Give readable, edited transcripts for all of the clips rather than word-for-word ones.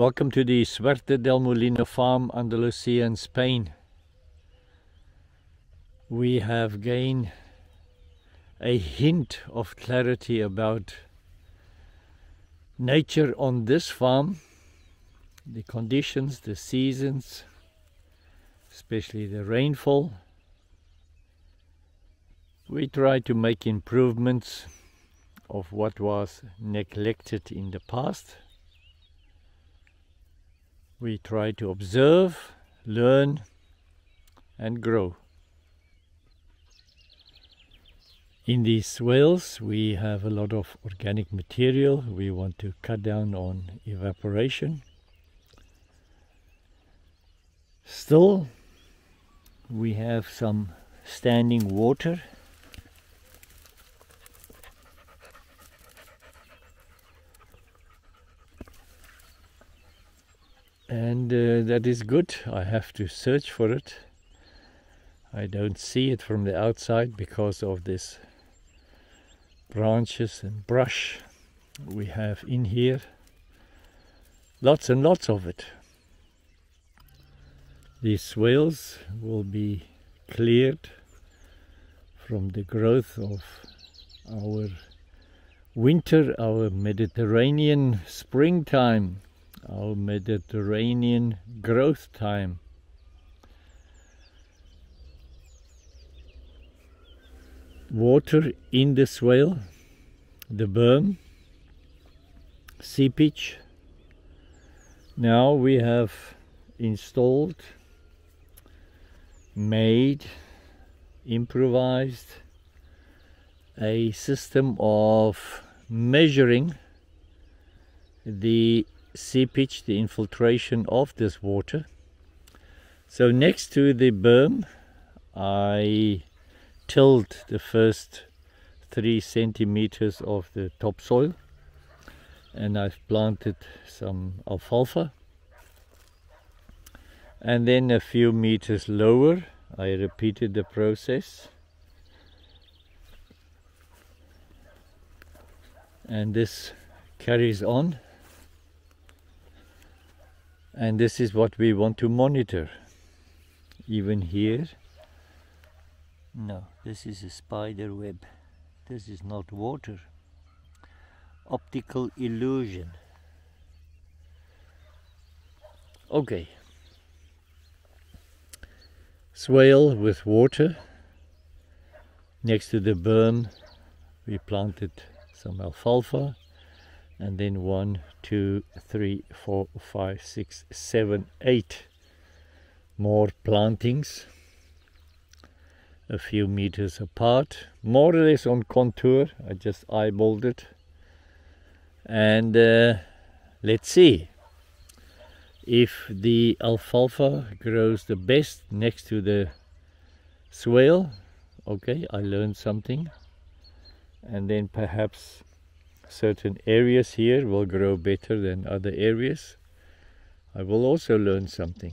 Welcome to the Suerte del Molino Farm, Andalusia in Spain. We have gained a hint of clarity about nature on this farm, the conditions, the seasons, especially the rainfall. We try to make improvements of what was neglected in the past. We try to observe, learn, and grow. In these swales we have a lot of organic material. We want to cut down on evaporation. Still, we have some standing water. And that is good. I have to search for it. I don't see it from the outside because of this branches and brush we have in here. Lots and lots of it. These swales will be cleared from the growth of our winter, our Mediterranean springtime. Our Mediterranean growth time. Water in the swale, the berm, seepage. Now we have installed, made, improvised a system of measuring the seepage, the infiltration of this water. So next to the berm I tilled the first 3 centimeters of the topsoil, and I've planted some alfalfa, and then a few meters lower I repeated the process, and this carries on. And this is what we want to monitor. Even here. No, this is a spider web. This is not water. Optical illusion. Okay. Swale with water. Next to the berm we planted some alfalfa. And then 1, 2, 3, 4, 5, 6, 7, 8 more plantings a few meters apart, more or less on contour. I just eyeballed it, and let's see if the alfalfa grows the best next to the swale. Okay, I learned something, and then perhaps certain areas here will grow better than other areas. I will also learn something.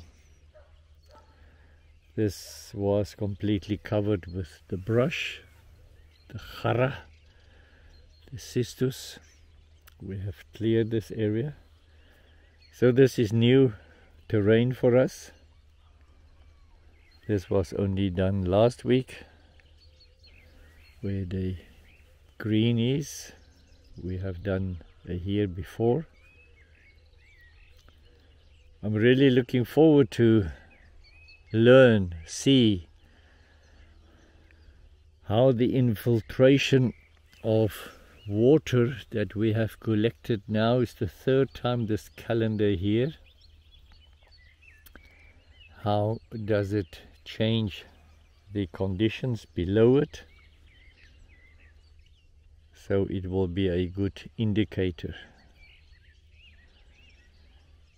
This was completely covered with the brush, the jara, the cistus. We have cleared this area. So this is new terrain for us. This was only done last week, where the green is. We have done a year before. I'm really looking forward to learn, see how the infiltration of water that we have collected now is the third time this calendar year. How does it change the conditions below it? So it will be a good indicator.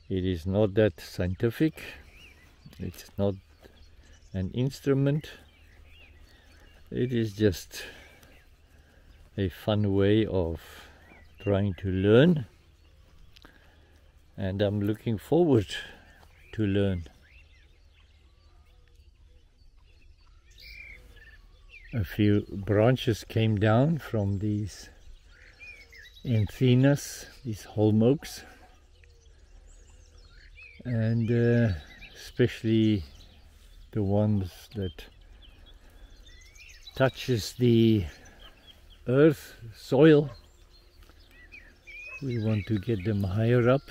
It is not that scientific. It's not an instrument. It is just a fun way of trying to learn. And I'm looking forward to learn. A few branches came down from these Anthenas, these holm oaks. and especially the ones that touches the earth, soil. We want to get them higher up.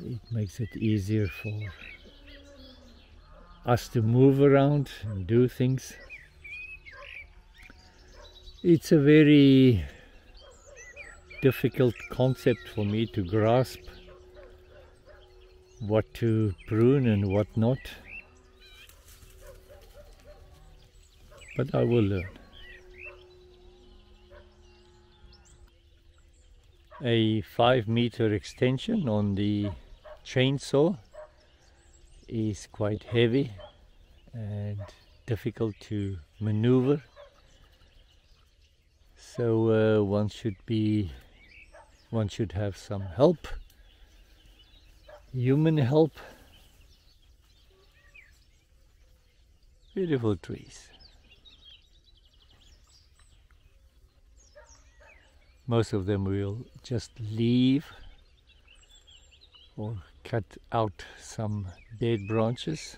It makes it easier for us to move around and do things. It's a very difficult concept for me to grasp, what to prune and what not, but I will learn. A 5-meter extension on the chainsaw is quite heavy and difficult to maneuver, so one should have some help, human help. Beautiful trees. Most of them will just leave or cut out some dead branches,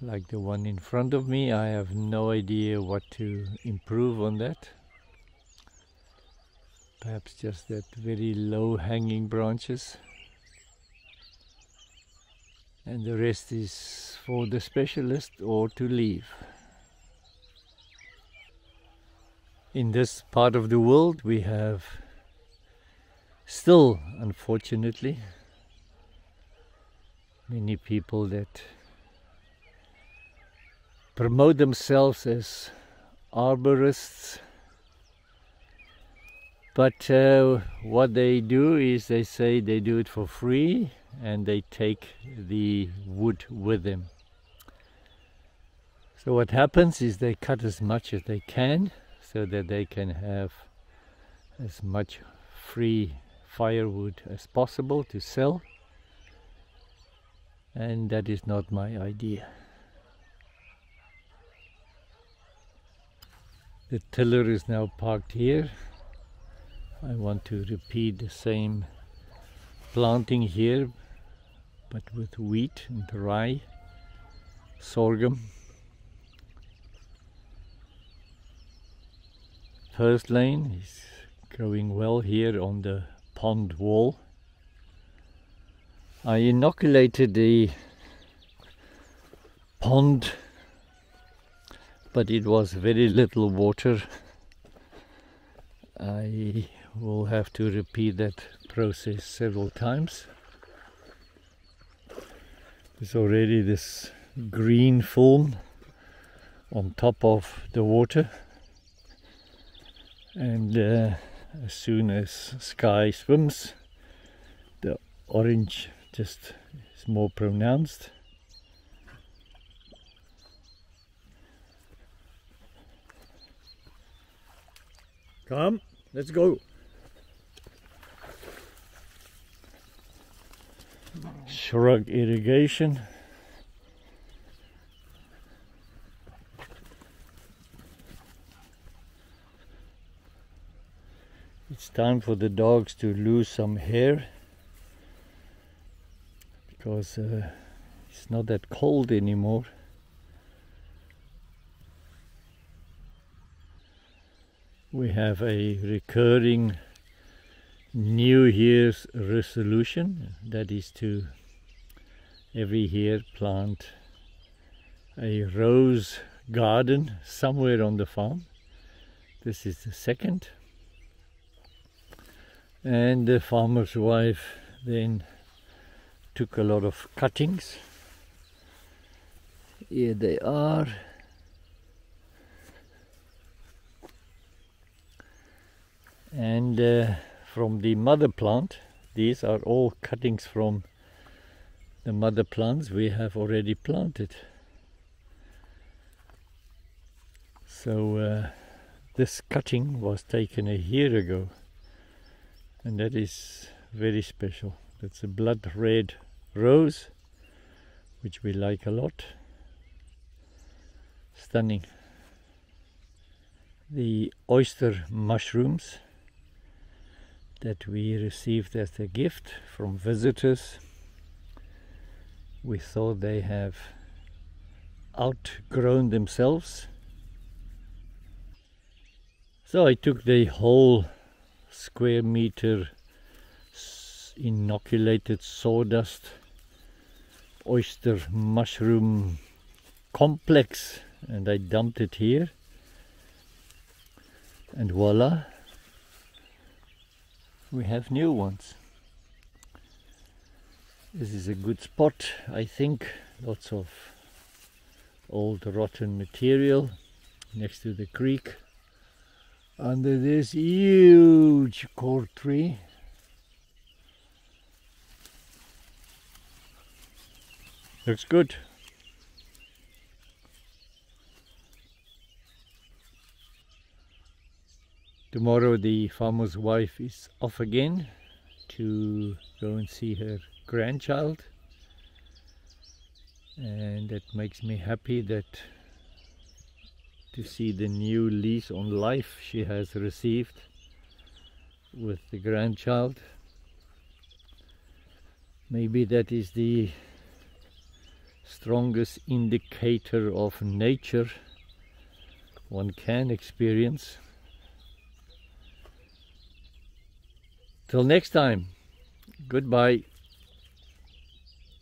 like the one in front of me. I have no idea what to improve on that. Perhaps just that very low hanging branches, and the rest is for the specialist or to leave. In this part of the world we have still, unfortunately, many people that promote themselves as arborists, but what they do is they say they do it for free and they take the wood with them. So what happens is they cut as much as they can so that they can have as much free firewood as possible to sell, and that is not my idea. The tiller is now parked here. I want to repeat the same planting here, but with wheat and rye, sorghum. First lane is growing well here on the pond wall. I inoculated the pond, but it was very little water. I will have to repeat that process several times. There's already this green film on top of the water, and as soon as sky swims, the orange just is more pronounced. Come, let's go. Shrub irrigation. It's time for the dogs to lose some hair, because it's not that cold anymore. We have a recurring New Year's resolution, that is to every year plant a rose garden somewhere on the farm. This is the second. And the farmer's wife then took a lot of cuttings. Here they are. And from the mother plant, these are all cuttings from the mother plants we have already planted. So this cutting was taken a year ago, and that is very special. That's a blood red rose, which we like a lot. Stunning. The oyster mushrooms that we received as a gift from visitors. We thought they have outgrown themselves. So I took the whole square meter inoculated sawdust oyster mushroom complex and I dumped it here, and voila, we have new ones. This is a good spot, I think. Lots of old rotten material next to the creek, under this huge cord tree. Looks good. Tomorrow the farmer's wife is off again to go and see her grandchild, and that makes me happy that to see the new lease on life she has received with the grandchild. Maybe that is the strongest indicator of nature one can experience. Till next time, goodbye.